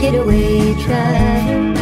Get away, try.